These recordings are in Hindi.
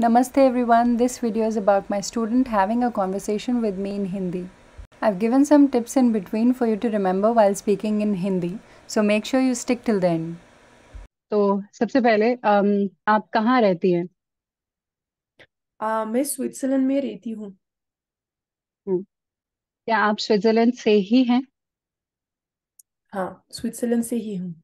Namaste everyone, this video is about my student having a conversation with me in Hindi. I've given some tips in between for you to remember while speaking in Hindi, so make sure you stick till the end. So, सबसे पहले आप कहाँ रहती हैं? मैं स्विट्जरलैंड में रहती हूँ. क्या आप स्विट्जरलैंड से ही हैं? हाँ, स्विट्जरलैंड से ही हूँ.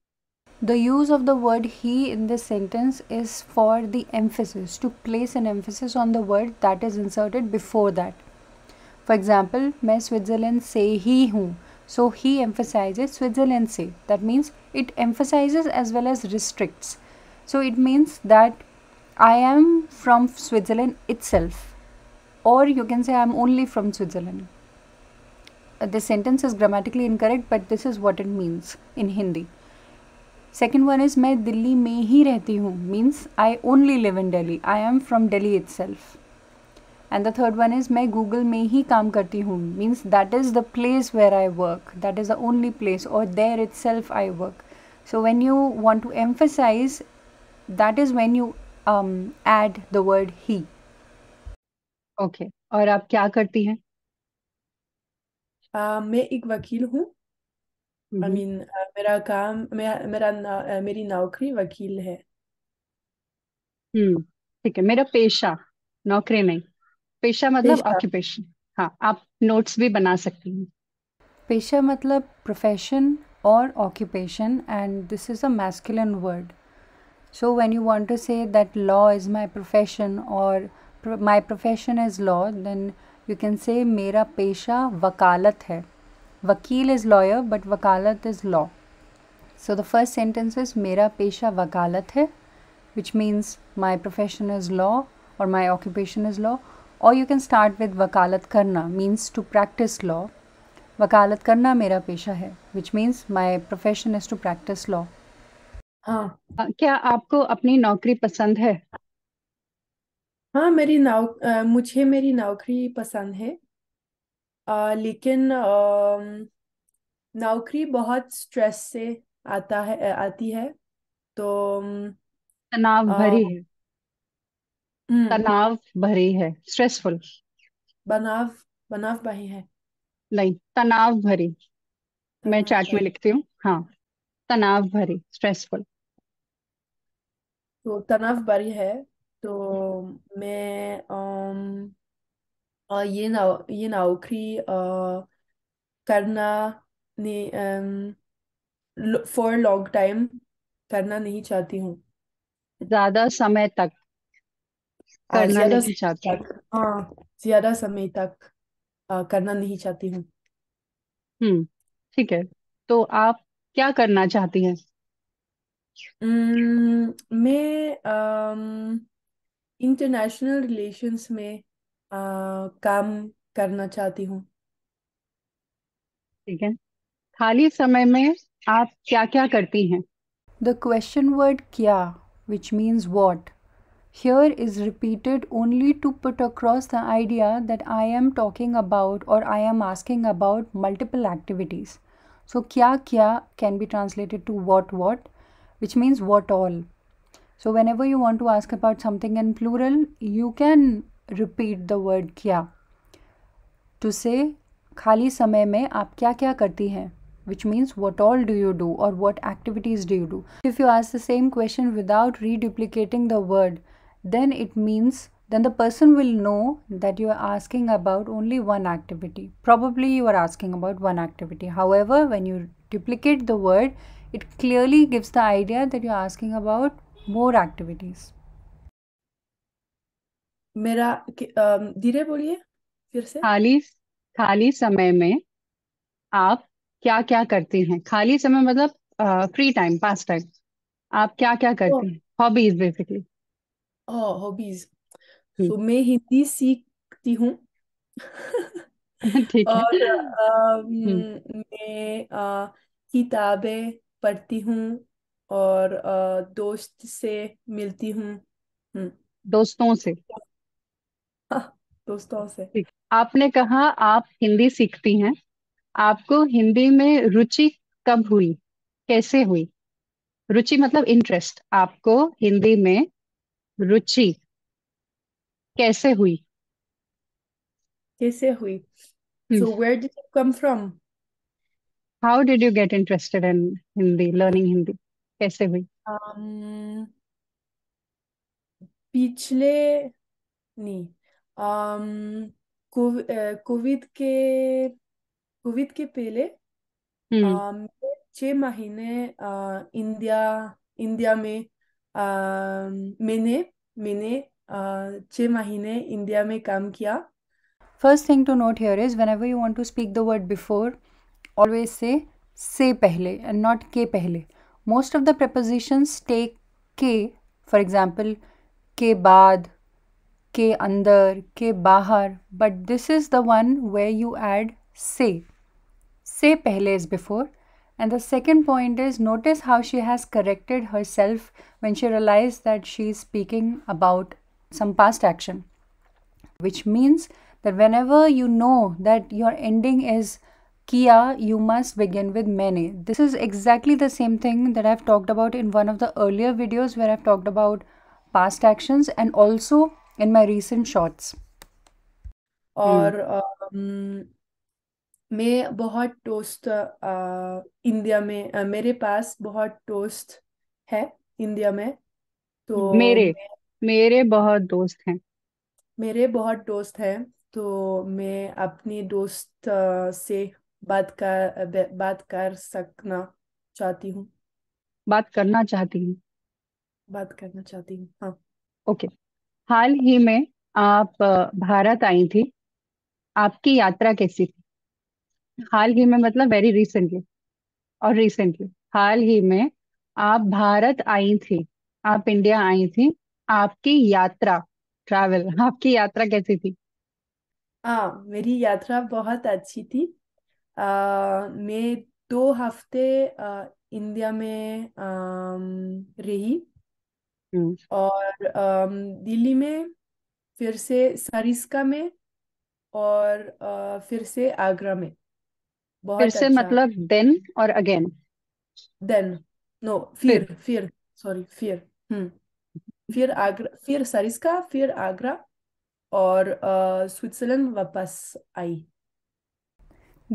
The use of the word he in this sentence is for the emphasis, to place an emphasis on the word that is inserted before that. For example, मैं Switzerland से ही हूँ. So he emphasizes Switzerland से. That means it emphasizes as well as restricts. So it means that I am from Switzerland itself. Or you can say I am only from Switzerland. This sentence is grammatically incorrect, but this is what it means in Hindi. Second one is मैं दिल्ली में ही रहती हूँ means I only live in Delhi. I am from Delhi itself. And the third one is मैं Google में ही काम करती हूँ means that is the place where I work. That is the only place or there itself I work. So when you want to emphasize, that is when you add the word he. Okay. और आप क्या करती हैं? मैं एक वकील हूँ. I mean, मेरा काम मेरी नौकरी वकील है. ठीक है. मेरा पेशा नौकरी नहीं, पेशा मतलब ऑक्यूपेशन. हाँ, आप नोट्स भी बना सकती हैं. पेशा मतलब प्रोफेशन और occupation, and this is a masculine word. So when you want to say that law is my profession और my profession is law, then you can say मेरा पेशा वकालत है. Vakil is lawyer, but wakalat is law. So the first sentence is मेरा पेशा वकालत है, which means my profession is law or my occupation is law. Or you can start with वकालत करना means to practice law. वकालत करना मेरा पेशा है, which means my profession is to practice law. हाँ. क्या आपको अपनी नौकरी पसंद है? हाँ, मुझे मेरी नौकरी पसंद है. लेकिन नौकरी बहुत स्ट्रेस से आती है, तो तनाव भरी है, स्ट्रेसफुल बनाव भरी है नहीं, तनाव भरी. मैं चार्ट में लिखती हूँ. हाँ, तनाव भरी, स्ट्रेसफुल. तो तनाव भरी है, तो मैं ये नौकरी करना नहीं, फॉर लॉन्ग टाइम करना नहीं चाहती हूँ. ज्यादा समय तक करना नहीं चाहती. हाँ, ज्यादा समय तक करना नहीं चाहती हूँ. ठीक है. तो आप क्या करना चाहती हैं? मैं इंटरनेशनल रिलेशंस में काम करना चाहती हूँ. ठीक है. खाली समय में आप क्या क्या करती हैं? The question word क्या, which means what, here is repeated only to put across the idea that I am talking about or I am asking about multiple activities. So क्या क्या can be translated to what, which means what all. So whenever you want to ask about something in plural, you can repeat the word क्या to say खाली समय में आप क्या क्या करती हैं, which means what all do you do or what activities do you do. If you ask the same question without reduplicating the word, then it means then the person will know that you are asking about only one activity. Probably you are asking about one activity. However, when you duplicate the word, it clearly gives the idea that you are asking about more activities. मेरा धीरे बोलिए फिर से. खाली समय में आप क्या क्या करती हैं? खाली समय मतलब फ्री टाइम, पास टाइम. आप क्या क्या करती हैं? Hobbies basically. हॉबीज. तो मैं हिंदी सीखती हूँ. ठीक है. और मैं किताबें पढ़ती हूँ और दोस्त से मिलती हूँ. दोस्तों से. आपने कहा आप हिंदी सीखती हैं. आपको हिंदी में रुचि कब हुई, कैसे हुई? रुचि मतलब इंटरेस्ट. आपको हिंदी में रुचि कैसे हुई? कैसे हुई? So where did you come from? How did you get interested in Hindi, learning Hindi? कैसे हुई? पिछले नहीं, कोविड के पहले हम्म मैं 6 महीने इंडिया में मैंने मैंने 6 महीने इंडिया में काम किया. First thing to note here is whenever you want to speak the word before, always say pehle and not ke pehle. Most of the prepositions take ke, for example, ke baad, ke andar, ke bahar, but this is the one where you add se. Se pehle is before. And the second point is, notice how she has corrected herself when she realized that she is speaking about some past action, which means that whenever you know that your ending is kia, you must begin with maine. This is exactly the same thing that I've talked about in one of the earlier videos where I've talked about past actions and also in my recent shorts. हम्म और मैं बहुत टोस्ट इंडिया में मेरे पास बहुत टोस्ट है इंडिया में. तो मेरे मेरे बहुत दोस्त हैं. मेरे बहुत दोस्त हैं, तो मैं अपने दोस्त से बात कर सकना चाहती हूँ, बात करना चाहती हूँ. बात करना चाहती हूँ. हाँ, ओके, हाल ही में आप भारत आई थी, आपकी यात्रा कैसी थी? हाल ही में मतलब वेरी रिसेंटली, और रिसेंटली हाल ही में आप भारत आई थी, आप इंडिया आई थी, आपकी यात्रा, ट्रैवल, आपकी यात्रा कैसी थी? हाँ, मेरी यात्रा बहुत अच्छी थी. मैं 2 हफ्ते इंडिया में रही हम्म और दिल्ली में, फिर से सरिस्का में, और फिर से आगरा में. फिर बहुत से अच्छा. मतलब देन और अगेन, देन नो, फिर फिर सॉरी फिर फिर आगरा, फिर सरिस्का, फिर आगरा, और स्विट्जरलैंड वापस आई.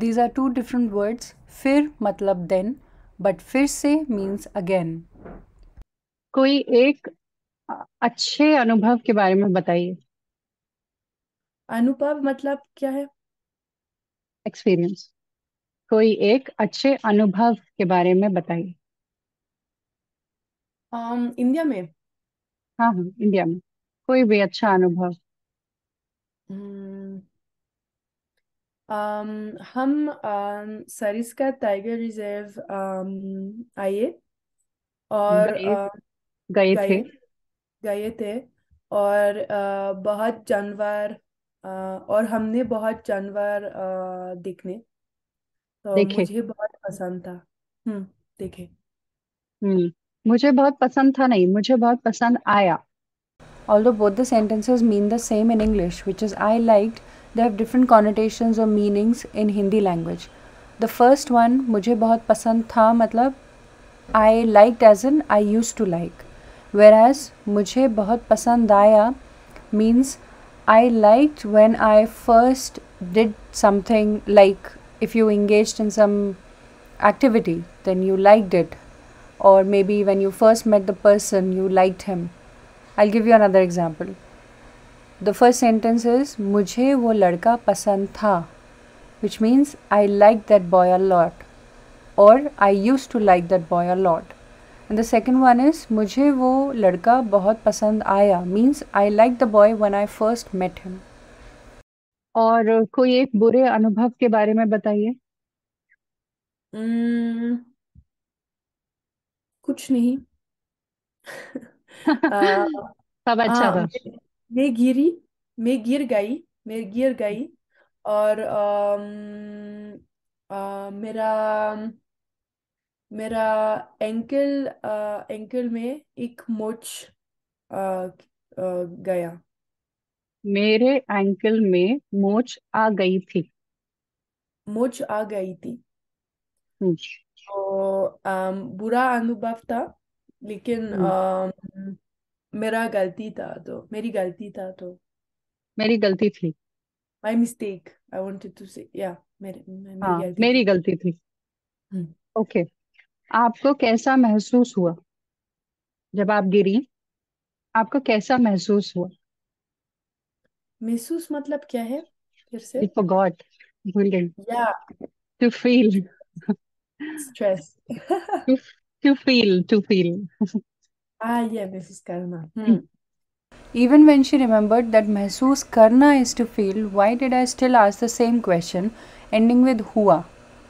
These are two different words. Fir matlab then, but fir se means again. कोई एक अच्छे अनुभव के बारे में बताइए, अनुभव मतलब क्या है? एक्सपीरियंस, कोई एक अच्छे अनुभव के बारे में बताइए. इंडिया में हाँ, इंडिया में कोई भी अच्छा अनुभव. हम्म, हम सरिस्का टाइगर रिजर्व आए और गए गए थे? गए गए थे, और बहुत जानवर और हमने बहुत जानवर देखने, तो देखे? मुझे बहुत पसंद था. हम्म देखे. हम्म मुझे बहुत पसंद था, नहीं, मुझे बहुत पसंद आया. Although both the sentences mean the same in English, which is I liked, they have different connotations or meanings in Hindi language. The first one, मुझे बहुत पसंद था, मतलब I liked as in I used to like. Whereas मुझे बहुत पसंद आया means I liked when I first did something, like if you engaged in some activity, then you liked it. Or maybe when you first met the person, you liked him. I'll give you another example. The first sentence is मुझे वो लड़का पसंद था, which means I liked that boy a lot, or I used to like that boy a lot. And the second one is मुझे वो लड़का बहुत पसंद आया means I liked the boy when I first met him. और कोई एक बुरे अनुभव के बारे में बताइए. हम्म, कुछ नहीं. आ, सब अच्छा हाँ, था? मैं गिरी, मैं गिर गई, और मेरा मेरा एंकल एंकल में एक मोच गया. मेरे एंकल में मोच आ गई थी. मोच आ गई थी, हम्म तो बुरा अनुभव था, लेकिन हम्म मेरा गलती था, तो मेरी गलती था, तो मेरी गलती थी, my mistake, I wanted to say, या हाँ मेरी गलती थी। ओके आपको कैसा महसूस हुआ जब आप गिरी? आपको कैसा महसूस हुआ? महसूस मतलब क्या है? फिर से You forgot, भूल गई। या to feel, stress. To feel, to feel. या महसूस करना। Even when she remembered that महसूस करना is to feel, why did I still ask the same question ending with हुआ,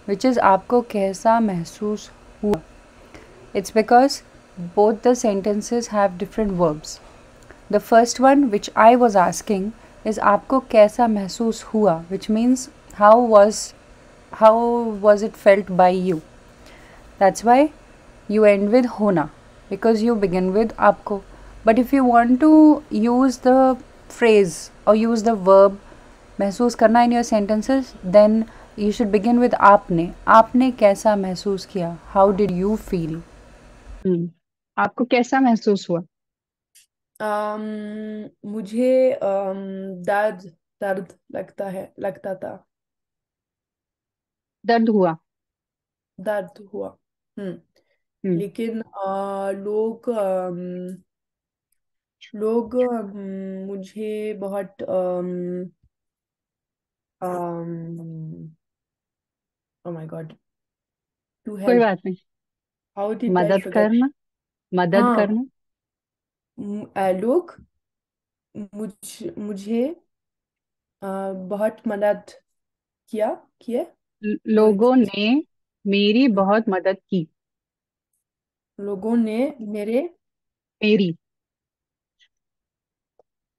which is आपको कैसा महसूस हुआ? It's because both the sentences have different verbs. The first one, which I was asking, is आपको कैसा महसूस हुआ, which means how was it felt by you. That's why you end with होना, because you begin with आपको. But if you want to use the phrase or use the verb महसूस करना in your sentences, then you should begin with आपने. आपने कैसा महसूस किया? How did you feel? आपको कैसा महसूस हुआ? मुझे दर्द लगता था। दर्द हुआ। लेकिन लोग मुझे बहुत oh my god, to help, कोई बात नहीं, how did मदद करना। लोग मुझे बहुत मदद किया। लोगों ने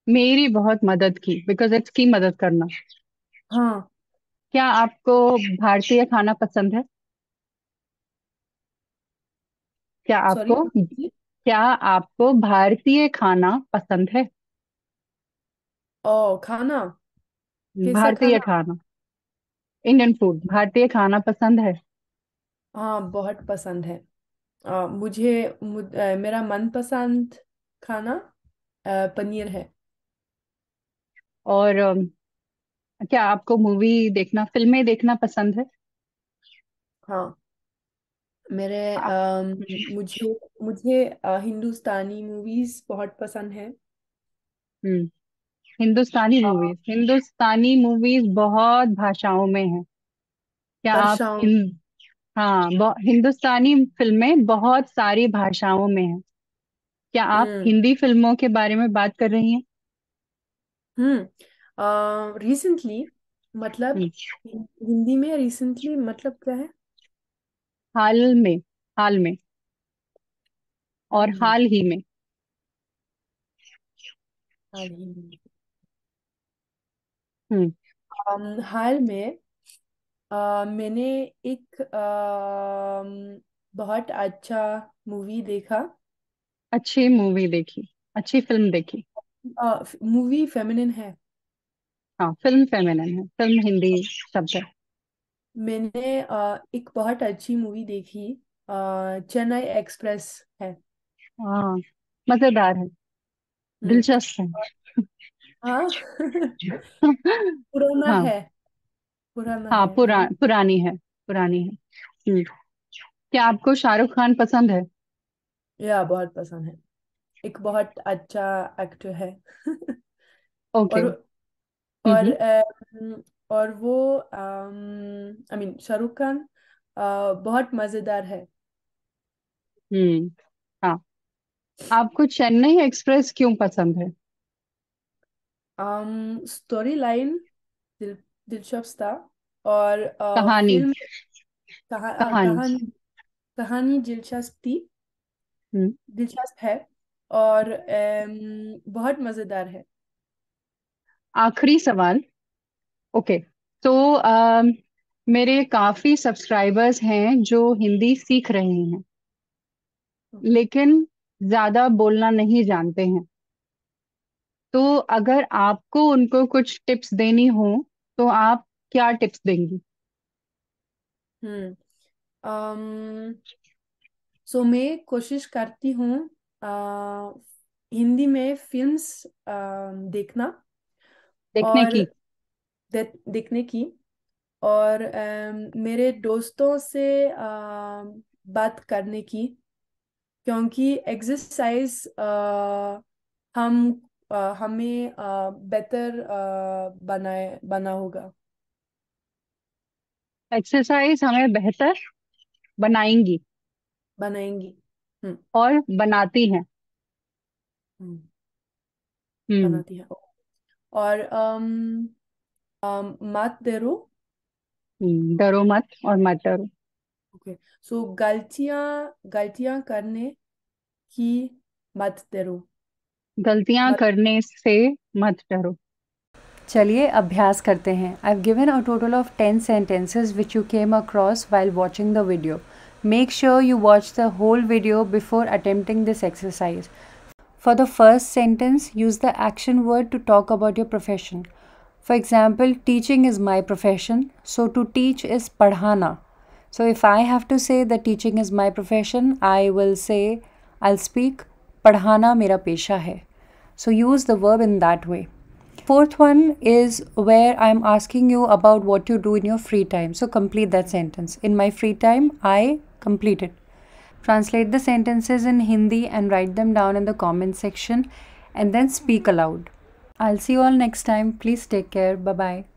मेरी बहुत मदद की, बिकॉज इट्स की मदद करना। हाँ, क्या आपको भारतीय खाना पसंद है? क्या आपको भारतीय खाना पसंद है? खाना, भारतीय खाना, इंडियन फूड, भारतीय खाना पसंद है? हाँ, बहुत पसंद है। मुझे मेरा मनपसंद खाना पनीर है। और क्या आपको मूवी देखना, फिल्में देखना पसंद है? हाँ, मेरे मुझे हिंदुस्तानी मूवीज बहुत पसंद है। हिंदुस्तानी मूवीज बहुत भाषाओं में है। क्या आप भाषाओं हिंदुस्तानी फिल्में बहुत सारी भाषाओं में है। क्या आप हिंदी फिल्मों के बारे में बात कर रही हैं? रिसेंटली मतलब हिंदी में रिसेंटली मतलब क्या है? हाल में और हाल ही में। हम्म हाल में मैंने एक बहुत अच्छा मूवी देखा। अच्छी फिल्म देखी। मूवी फेमिनिन है। हाँ, फिल्म फेमिनिन है, फिल्म हिंदी शब्द है। मैंने एक बहुत अच्छी मूवी देखी, चेन्नई एक्सप्रेस है। हाँ, मजेदार है, दिलचस्प है। हाँ पुराना हाँ है पुराना हाँ है पुरा पुरानी है। क्या आपको शाहरुख खान पसंद है? या बहुत पसंद है, एक बहुत अच्छा एक्टर है। ओके और और हम्म और वो आई मीन शाहरुख खान बहुत मजेदार है। हम्म हाँ आपको चेन्नई एक्सप्रेस क्यों पसंद है? स्टोरी लाइन दिलचस्प था, और कहानी फिल्म कहानी कहानी हम्म दिलचस्प है, और बहुत मजेदार है। आखिरी सवाल। ओके तो मेरे काफी सब्सक्राइबर्स हैं जो हिंदी सीख रहे हैं लेकिन ज्यादा बोलना नहीं जानते हैं, तो अगर आपको उनको कुछ टिप्स देनी हो तो आप क्या टिप्स देंगी? हम्म um, सो मैं कोशिश करती हूँ हिंदी में फिल्म्स देखना, देखने और की। देखने की। और मेरे दोस्तों से बात करने की, क्योंकि एक्सरसाइज हमें बेहतर बना होगा। एक्सरसाइज हमें बेहतर बनाएंगी बनाएंगी हम्म और बनाती हैं। हम्म, हम्म बनाती है। और मत डरो। डरो मत और मत डरो। ओके, सो गलतियां करने की मत डरो। गलतियां मत करने से मत डरो। चलिए अभ्यास करते हैं। I have given a total of 10 sentences which you came across while watching the video. Make sure you watch the whole video before attempting this exercise. For the first sentence, use the action word to talk about your profession. For example, teaching is my profession, so to teach is padhana. So if I have to say that teaching is my profession, I will say, I'll speak, padhana mera pesha hai. So use the verb in that way. Fourth one is where I'm asking you about what you do in your free time. So complete that sentence. In my free time, I complete it. Translate the sentences in Hindi and write them down in the comment section and then speak aloud. I'll see you all next time. Please take care. Bye-bye.